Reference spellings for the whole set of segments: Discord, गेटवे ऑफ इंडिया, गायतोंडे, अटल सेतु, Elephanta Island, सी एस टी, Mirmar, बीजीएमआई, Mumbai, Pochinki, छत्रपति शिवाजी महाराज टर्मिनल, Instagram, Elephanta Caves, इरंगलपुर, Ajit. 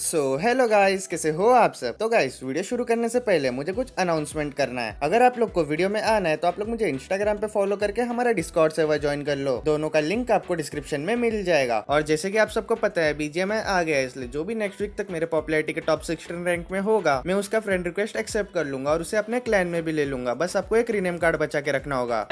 So hello guys, कैसे हो आप सब। तो गाइस, वीडियो शुरू करने से पहले मुझे कुछ अनाउंसमेंट करना है। अगर आप लोग को वीडियो में आना है तो आप लोग मुझे इंस्टाग्राम पे फॉलो करके हमारा डिस्कॉर्ड सर्वर ज्वाइन कर लो। दोनों का लिंक आपको डिस्क्रिप्शन में मिल जाएगा। और जैसे कि आप सबको पता है, बीजीएमआई आ गया है, इसलिए जो भी नेक्स्ट वीक तक मेरे पॉपुलैरिटी के टॉप 16 रैंक में होगा, मैं उसका फ्रेंड रिक्वेस्ट एक्सेप्ट कर लूंगा और उसे अपने क्लैन में भी ले लूंगा। बस आपको एक रीनेम कार्ड बचा के रखना होगा।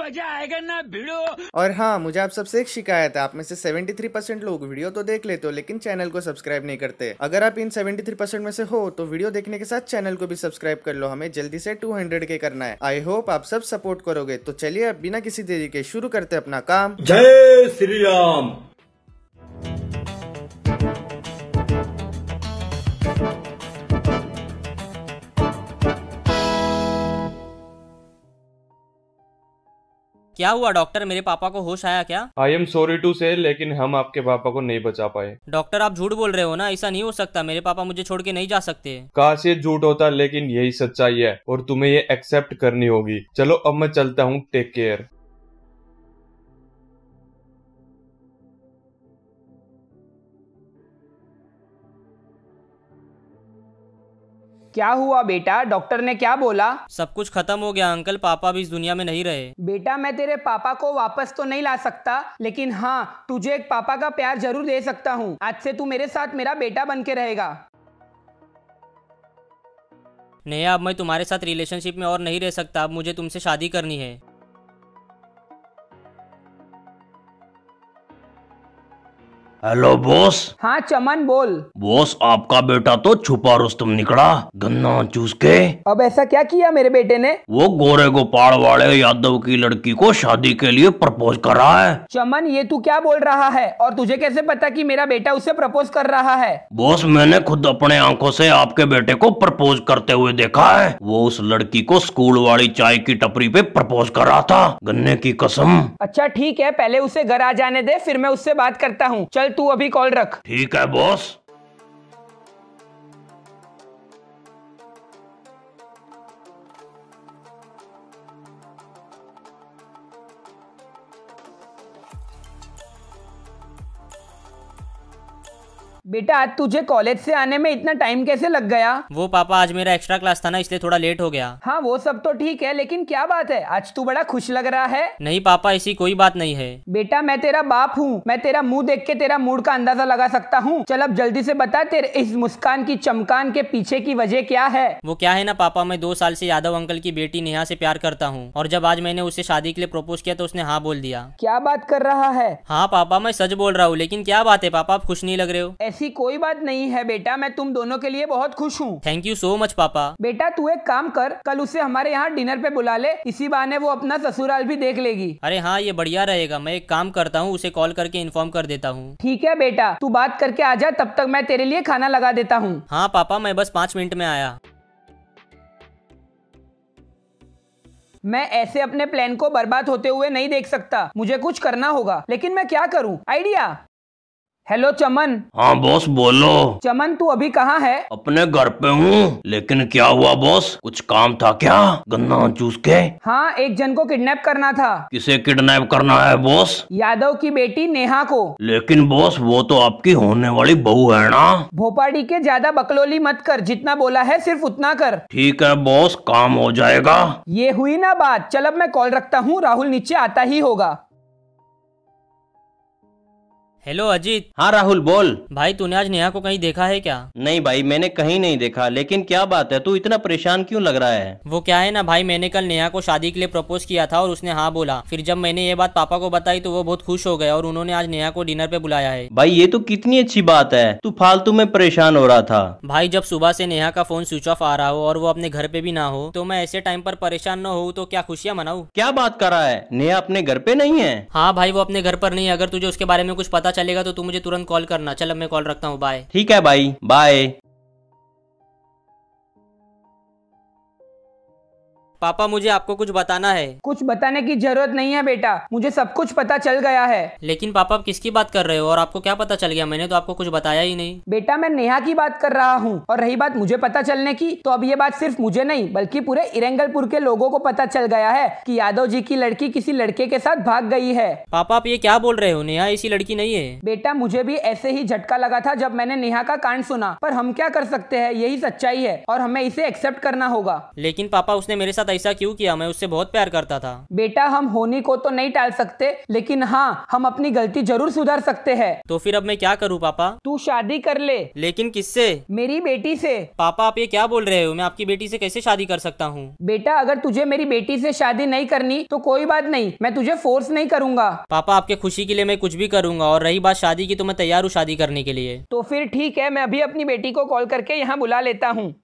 मजा आएगा ना भिड़ो। और हाँ, मुझे आप सबसे एक शिकायत है। आप में से 73% लोग वीडियो तो देख लेते हो लेकिन चैनल को सब्सक्राइब नहीं करते। अगर आप इन 73% में से हो तो वीडियो देखने के साथ चैनल को भी सब्सक्राइब कर लो। हमें जल्दी से 200K करना है। आई होप आप सब सपोर्ट करोगे। तो चलिए अब बिना किसी देरी के शुरू करते अपना काम। जय श्री राम। क्या हुआ डॉक्टर, मेरे पापा को होश आया क्या? आई एम सॉरी टू से, लेकिन हम आपके पापा को नहीं बचा पाए। डॉक्टर आप झूठ बोल रहे हो ना, ऐसा नहीं हो सकता। मेरे पापा मुझे छोड़ के नहीं जा सकते। काश ये झूठ होता, लेकिन यही सच्चाई है और तुम्हें ये एक्सेप्ट करनी होगी। चलो अब मैं चलता हूँ, टेक केयर। क्या हुआ बेटा, डॉक्टर ने क्या बोला? सब कुछ खत्म हो गया अंकल, पापा भी इस दुनिया में नहीं रहे। बेटा मैं तेरे पापा को वापस तो नहीं ला सकता, लेकिन हाँ तुझे एक पापा का प्यार जरूर दे सकता हूँ। आज से तू मेरे साथ मेरा बेटा बन के रहेगा। नेहा, अब मैं तुम्हारे साथ रिलेशनशिप में और नहीं रह सकता। अब मुझे तुमसे शादी करनी है। Hello boss. हाँ चमन बोल। बॉस आपका बेटा तो छुपा रुस्तम निकला, गन्ना चूस के। अब ऐसा क्या किया मेरे बेटे ने? वो गोरे गोपाल वाले यादव की लड़की को शादी के लिए प्रपोज कर रहा है। चमन ये तू क्या बोल रहा है, और तुझे कैसे पता कि मेरा बेटा उसे प्रपोज कर रहा है? बॉस मैंने खुद अपने आंखों से आपके बेटे को प्रपोज करते हुए देखा है। वो उस लड़की को स्कूल वाली चाय की टपरी पे प्रपोज कर रहा था, गन्ने की कसम। अच्छा ठीक है, पहले उसे घर आ जाने दे, फिर मैं उससे बात करता हूँ। चल तू अभी कॉल रख। ठीक है बॉस। बेटा आज तुझे कॉलेज से आने में इतना टाइम कैसे लग गया? वो पापा आज मेरा एक्स्ट्रा क्लास था ना, इसलिए थोड़ा लेट हो गया। हाँ वो सब तो ठीक है, लेकिन क्या बात है, आज तू बड़ा खुश लग रहा है। नहीं पापा, ऐसी कोई बात नहीं है। बेटा मैं तेरा बाप हूँ, मैं तेरा मुंह देख के तेरा मूड का अंदाजा लगा सकता हूँ। चल अब जल्दी से बता, तेरे इस मुस्कान की चमकान के पीछे की वजह क्या है? वो क्या है ना पापा, मैं 2 साल से यादव अंकल की बेटी नेहा से प्यार करता हूँ, और जब आज मैंने उसे शादी के लिए प्रपोज किया तो उसने हाँ बोल दिया। क्या बात कर रहा है? हाँ पापा मैं सच बोल रहा हूँ। लेकिन क्या बात है पापा, आप खुश नहीं लग रहे हो? ऐसी कोई बात नहीं है बेटा, मैं तुम दोनों के लिए बहुत खुश हूँ। थैंक यू सो मच पापा। बेटा तू एक काम कर, कल उसे हमारे यहाँ डिनर पे बुला ले, इसी बहाने वो अपना ससुराल भी देख लेगी। अरे हाँ ये बढ़िया रहेगा। मैं एक काम करता हूँ, उसे कॉल करके इन्फॉर्म कर देता हूँ। ठीक है बेटा, तू बात करके आ जा, तब तक मैं तेरे लिए खाना लगा देता हूँ। हाँ पापा मैं बस 5 मिनट में आया। मैं ऐसे अपने प्लान को बर्बाद होते हुए नहीं देख सकता, मुझे कुछ करना होगा। लेकिन मैं क्या करूँ? आइडिया। हेलो चमन। हाँ बॉस बोलो। चमन तू अभी कहाँ है? अपने घर पे हूँ। लेकिन क्या हुआ बॉस, कुछ काम था क्या? गन्ना चूस के। हाँ एक जन को किडनैप करना था। किसे किडनैप करना है बॉस? यादव की बेटी नेहा को। लेकिन बॉस वो तो आपकी होने वाली बहू है ना। भोपाड़ी के ज्यादा बकलोली मत कर, जितना बोला है सिर्फ उतना कर। ठीक है बॉस, काम हो जाएगा। ये हुई ना बात। चल अब मैं कॉल रखता हूँ, राहुल नीचे आता ही होगा। हेलो अजीत। हाँ राहुल बोल। भाई तूने आज नेहा को कहीं देखा है क्या? नहीं भाई मैंने कहीं नहीं देखा। लेकिन क्या बात है, तू इतना परेशान क्यों लग रहा है? वो क्या है ना भाई, मैंने कल नेहा को शादी के लिए प्रपोज किया था और उसने हाँ बोला। फिर जब मैंने ये बात पापा को बताई तो वो बहुत खुश हो गए और उन्होंने आज नेहा को डिनर पे बुलाया है। भाई ये तो कितनी अच्छी बात है, तू फालतू में परेशान हो रहा था। भाई जब सुबह से नेहा का फोन स्विच ऑफ आ रहा हो और वो अपने घर पे भी ना हो, तो मैं ऐसे टाइम पर परेशान न हो तो क्या खुशियाँ मनाऊँ। क्या बात कर रहा है, नेहा अपने घर पे नहीं है? हाँ भाई वो अपने घर पर नहीं है। अगर तुझे उसके बारे में कुछ पता चलेगा तो तू मुझे तुरंत कॉल करना। चल अब मैं कॉल रखता हूँ, बाय। ठीक है भाई बाय। पापा मुझे आपको कुछ बताना है। कुछ बताने की जरूरत नहीं है बेटा, मुझे सब कुछ पता चल गया है। लेकिन पापा आप किसकी बात कर रहे हो और आपको क्या पता चल गया? मैंने तो आपको कुछ बताया ही नहीं। बेटा मैं नेहा की बात कर रहा हूँ, और रही बात मुझे पता चलने की, तो अब ये बात सिर्फ मुझे नहीं बल्कि पूरे इरंगलपुर के लोगों को पता चल गया है कि यादव जी की लड़की किसी लड़के के साथ भाग गई है। पापा आप ये क्या बोल रहे हो? नेहा ऐसी लड़की नहीं है। बेटा मुझे भी ऐसे ही झटका लगा था जब मैंने नेहा का कांड सुना, पर हम क्या कर सकते हैं, यही सच्चाई है और हमें इसे एक्सेप्ट करना होगा। लेकिन पापा उसने मेरे साथ ऐसा क्यों किया? मैं उससे बहुत प्यार करता था। बेटा हम होनी को तो नहीं टाल सकते, लेकिन हाँ हम अपनी गलती जरूर सुधार सकते हैं। तो फिर अब मैं क्या करूँ पापा? तू शादी कर ले। लेकिन किससे? मेरी बेटी से। पापा आप ये क्या बोल रहे हो? मैं आपकी बेटी से कैसे शादी कर सकता हूँ? बेटा अगर तुझे मेरी बेटी से शादी नहीं करनी तो कोई बात नहीं, मैं तुझे फोर्स नहीं करूँगा। पापा आपके खुशी के लिए मैं कुछ भी करूँगा, और रही बात शादी की तो मैं तैयार हूँ शादी करने के लिए। तो फिर ठीक है, मैं अभी अपनी बेटी को कॉल करके यहाँ बुला लेता हूँ।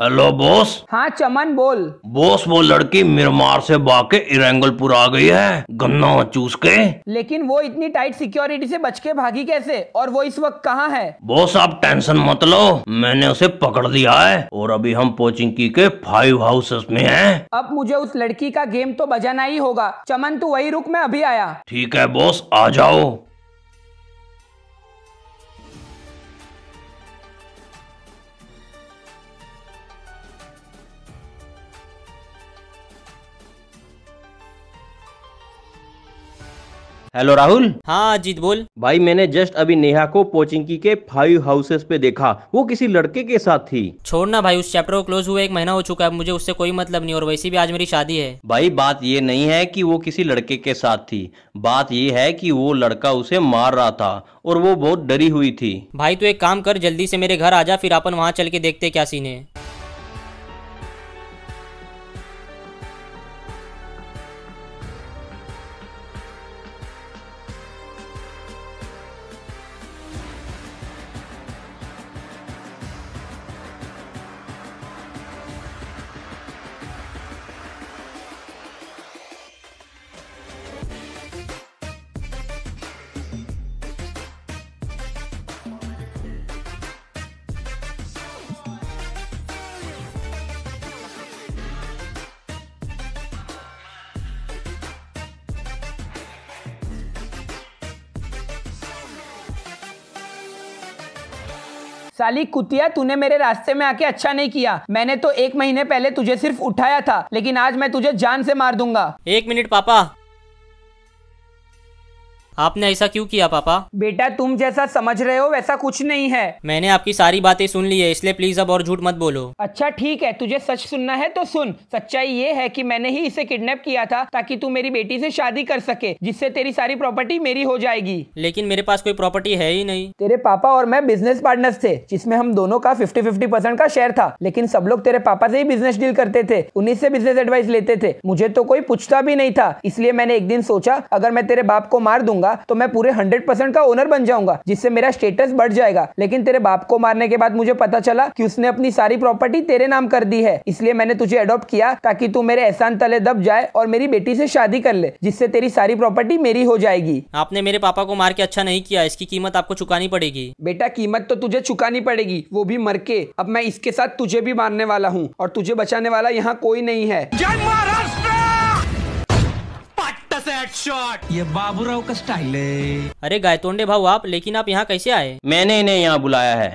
Hello boss. हाँ चमन बोल। बॉस वो लड़की मिरमार से भाग के इरंगलपुर आ गई है, गन्ना चूस के। लेकिन वो इतनी टाइट सिक्योरिटी से बच के भागी कैसे, और वो इस वक्त कहाँ है? बॉस आप टेंशन मत लो, मैंने उसे पकड़ लिया है और अभी हम पोचिंकी के 5 हाउसेस में हैं। अब मुझे उस लड़की का गेम तो बजाना ही होगा। चमन तू वही रुक, मैं अभी आया। ठीक है बॉस आ जाओ। हेलो राहुल। हाँ अजीत बोल। भाई मैंने जस्ट अभी नेहा को पोचिंकी के 5 हाउसेस पे देखा, वो किसी लड़के के साथ थी। छोड़ना भाई, उस चैप्टर को क्लोज हुए 1 महीना हो चुका है, मुझे उससे कोई मतलब नहीं, और वैसे भी आज मेरी शादी है। भाई बात ये नहीं है कि वो किसी लड़के के साथ थी, बात ये है कि वो लड़का उसे मार रहा था और वो बहुत डरी हुई थी। भाई तो एक काम कर, जल्दी से मेरे घर आ जा, फिर अपन वहाँ चल के देखते क्या सीन है। साली कुतिया, तूने मेरे रास्ते में आके अच्छा नहीं किया। मैंने तो 1 महीने पहले तुझे सिर्फ उठाया था, लेकिन आज मैं तुझे जान से मार दूंगा। 1 मिनट पापा, आपने ऐसा क्यों किया? पापा बेटा तुम जैसा समझ रहे हो वैसा कुछ नहीं है। मैंने आपकी सारी बातें सुन ली है, इसलिए प्लीज अब और झूठ मत बोलो। अच्छा ठीक है, तुझे सच सुनना है तो सुन। सच्चाई ये है कि मैंने ही इसे किडनैप किया था ताकि तू मेरी बेटी से शादी कर सके, जिससे तेरी सारी प्रॉपर्टी मेरी हो जाएगी। लेकिन मेरे पास कोई प्रॉपर्टी है ही नहीं। तेरे पापा और मैं बिजनेस पार्टनर्स थे, जिसमें हम दोनों का 50-50% का शेयर था, लेकिन सब लोग तेरे पापा से ही बिजनेस डील करते थे, उन्हीं से बिजनेस एडवाइस लेते थे। मुझे तो कोई पूछता भी नहीं था, इसलिए मैंने एक दिन सोचा अगर मैं तेरे बाप को मार दूंगा तो मैं पूरे 100% का ओनर बन जाऊंगा, जिससे मेरा स्टेटस बढ़ जाएगा। लेकिन तेरे बाप को मारने के बाद मुझे पता चला कि उसने अपनी सारी प्रॉपर्टी तेरे नाम कर दी है, इसलिए मैंने तुझे अडॉप्ट किया ताकि तू मेरे एहसान तले दब जाए और मेरी बेटी से शादी कर ले, जिससे तेरी सारी प्रॉपर्टी मेरी हो जाएगी। आपने मेरे पापा को मार के अच्छा नहीं किया, इसकी कीमत आपको चुकानी पड़ेगी। बेटा कीमत तो तुझे चुकानी पड़ेगी, वो भी मर के। अब मैं इसके साथ तुझे भी मारने वाला हूँ, और तुझे बचाने वाला यहाँ कोई नहीं है। ये बाबूराव का स्टाइल है। अरे गायतोंडे भाऊ आप, लेकिन आप यहाँ कैसे आए? मैंने इन्हें यहाँ बुलाया है।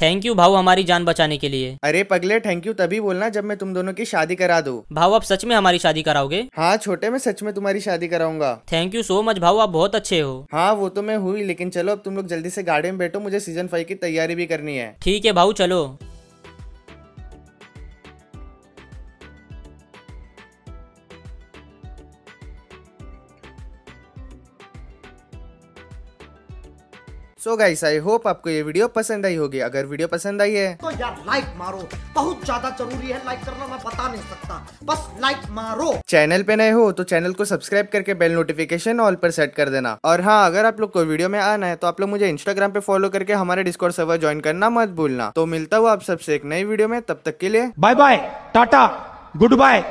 थैंक यू भाऊ हमारी जान बचाने के लिए। अरे पगले थैंक यू तभी बोलना जब मैं तुम दोनों की शादी करा दूँ। भाऊ आप सच में हमारी शादी कराओगे? हाँ छोटे मैं सच में तुम्हारी शादी कराऊंगा। थैंक यू सो मच भाऊ, आप बहुत अच्छे हो। हाँ वो तो मैं हुई, लेकिन चलो अब तुम लोग जल्दी से गाड़ी में बैठो, मुझे सीजन 5 की तैयारी भी करनी है। ठीक है भाऊ चलो। सो गाइस आई होप आपको ये वीडियो पसंद आई होगी। अगर वीडियो पसंद आई है तो यार लाइक मारो, बहुत ज्यादा जरूरी है लाइक करना, मैं बता नहीं सकता, बस लाइक मारो। चैनल पे नए हो तो चैनल को सब्सक्राइब करके बेल नोटिफिकेशन ऑल पर सेट कर देना। और हाँ अगर आप लोग को वीडियो में आना है तो आप लोग मुझे इंस्टाग्राम पे फॉलो करके हमारे डिस्कॉर्ड सर्वर ज्वाइन करना मत भूलना। तो मिलता हूँ आप सबसे एक नई वीडियो में, तब तक के लिए bye bye tata good bye.